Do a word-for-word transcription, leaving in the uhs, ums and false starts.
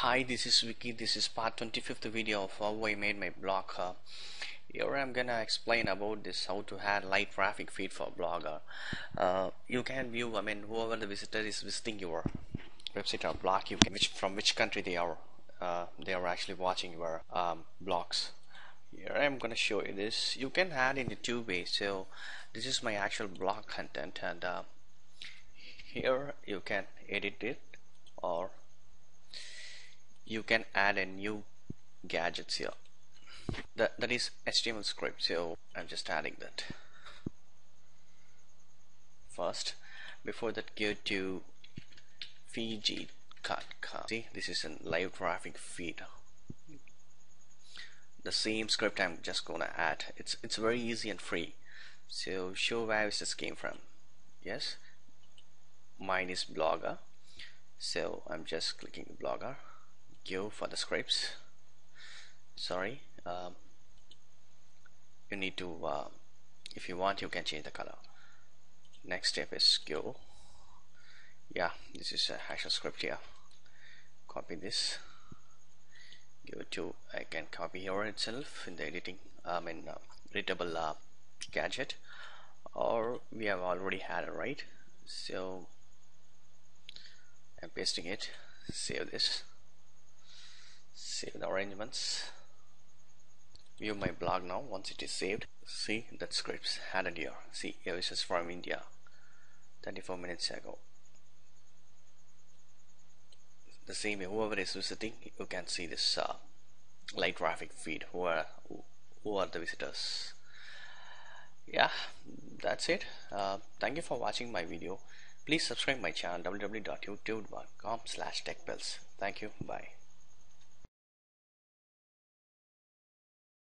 Hi, this is Vicky. This is part twenty-fifth video of how I made my Blogger. Here I'm gonna explain about this how to add live traffic feed for Blogger. Uh, you can view, I mean, whoever the visitor is visiting your website or blog, you can which from which country they are uh, they are actually watching your um, blogs. Here I'm gonna show you this. You can add in two ways. So this is my actual blog content, and uh, here you can edit it, or you can add a new gadgets here. That, that is H T M L script, so I'm just adding that first. Before that, go to Fiji Cut Cut. See, this is a live traffic feed. The same script I'm just gonna add. It's it's very easy and free. So show where is this came from. Yes, mine is Blogger. So I'm just clicking Blogger. Go for the scripts. Sorry, um, you need to uh, if you want you can change the color. Next step is go. Yeah, this is a actual script here. Copy this. Go to, I can copy here itself in the editing, I mean uh, readable uh, gadget, or we have already had it, right? So I'm pasting it. Save this. Save the arrangements. View my blog now. Once it is saved, see that scripts added here. See, here this is from India, thirty-four minutes ago. The same, whoever is visiting, you can see this uh, live traffic feed. Who are who are the visitors? Yeah, that's it. Uh, thank you for watching my video. Please subscribe my channel w w w dot youtube dot com slash techpills. Thank you. Bye.